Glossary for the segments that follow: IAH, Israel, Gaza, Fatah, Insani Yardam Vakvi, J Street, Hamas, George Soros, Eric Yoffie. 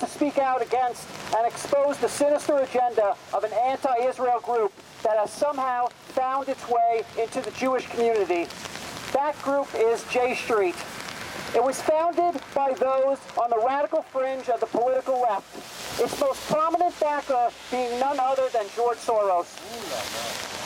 to speak out against and expose the sinister agenda of an anti-Israel group that has somehow found its way into the Jewish community. That group is J Street. It was founded by those on the radical fringe of the political left, its most prominent backer being none other than George Soros.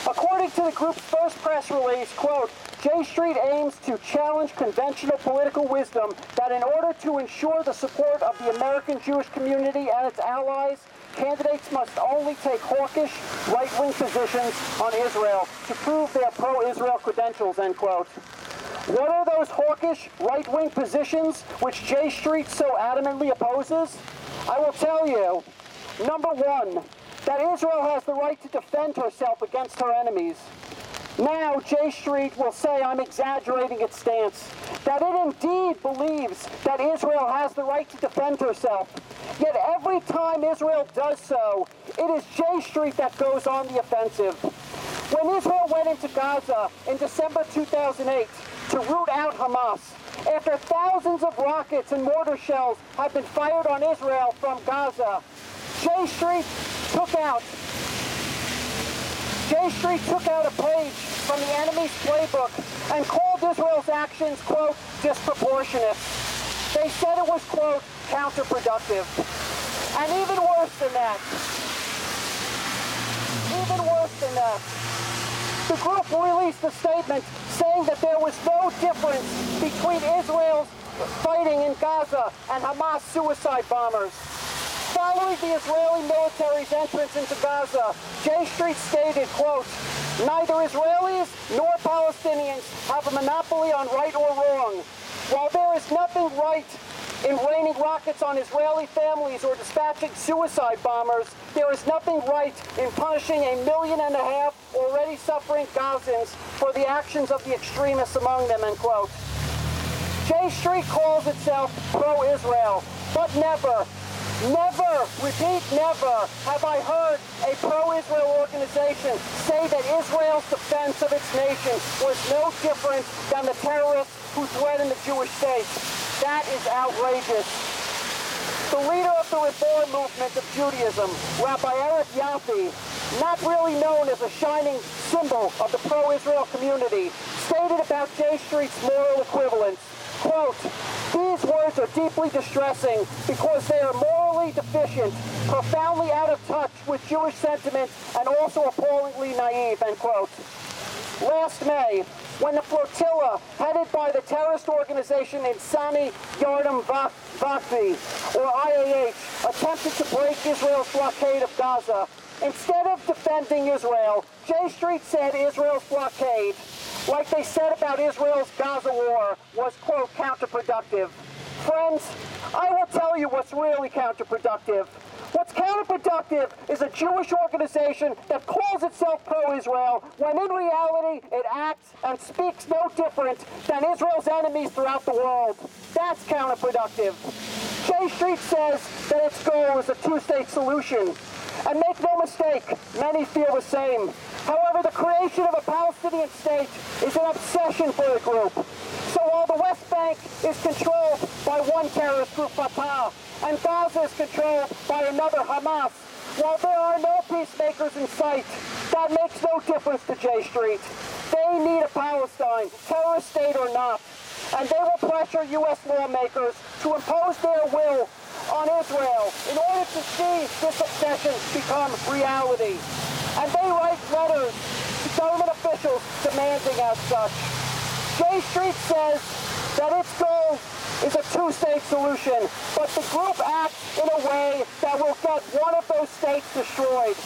According to the group's first press release, quote, J Street aims to challenge conventional political wisdom that in order to ensure the support of the American Jewish community and its allies, candidates must only take hawkish, right-wing positions on Israel to prove their pro-Israel credentials, end quote. What are those hawkish, right-wing positions which J Street so adamantly opposes? I will tell you. Number one, that Israel has the right to defend herself against her enemies. Now J Street will say I'm exaggerating its stance, that it indeed believes that Israel has the right to defend herself. Yet every time Israel does so, it is J Street that goes on the offensive. When Israel went into Gaza in December 2008, to root out Hamas, after thousands of rockets and mortar shells have been fired on Israel from Gaza, J Street took out a page from the enemy's playbook and called Israel's actions, quote, disproportionate. They said it was, quote, counterproductive. And even worse than that, the group released a statement saying that there was no difference between Israel's fighting in Gaza and Hamas suicide bombers. Following the Israeli military's entrance into Gaza, J Street stated, quote, neither Israelis nor Palestinians have a monopoly on right or wrong. While there is nothing right in raining rockets on Israeli families or dispatching suicide bombers, there is nothing right in punishing 1.5 million already suffering Gazans for the actions of the extremists among them, end quote. J Street calls itself pro-Israel, but never, have I heard a pro-Israel organization say that Israel's defense of its nation was no different than the terrorists who threatened the Jewish state. That is outrageous. The leader of the Reform movement of Judaism, Rabbi Eric Yoffie, not really known as a shining symbol of the pro-Israel community, stated about J Street's moral equivalence, quote, these words are deeply distressing because they are morally deficient, profoundly out of touch with Jewish sentiment, and also appallingly naive, end quote. Last May, when the flotilla headed by the terrorist organization Insani Yardam Vakvi, or IAH, attempted to break Israel's blockade of Gaza, instead of defending Israel, J Street said Israel's blockade, like they said about Israel's Gaza war, was, quote, counterproductive. Friends, I will tell you what's really counterproductive. What's counterproductive is a Jewish organization that calls itself pro-Israel when in reality it acts and speaks no different than Israel's enemies throughout the world. That's counterproductive. J Street says that its goal is a two-state solution. And make no mistake, many feel the same. However, the creation of a Palestinian state is an obsession for the group. So while the West Bank is controlled by one terrorist group, Fatah, and Gaza is controlled by another, Hamas, while there are no peacemakers in sight, that makes no difference to J Street. They need a Palestine, terrorist state or not, and they will pressure U.S. lawmakers to impose their will on Israel in order to see this obsession become reality. And they write letters to government officials demanding as such. J Street says that its goal is a two-state solution, but the group acts in a way that will get one of those states destroyed.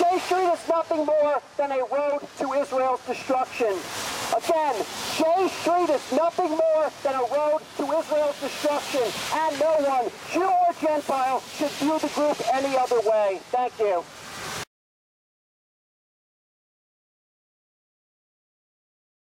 J Street is nothing more than a road to Israel's destruction. Again, J Street is nothing more than a road to Israel's destruction, and no one, Jew or Gentile, should view the group any other way. Thank you.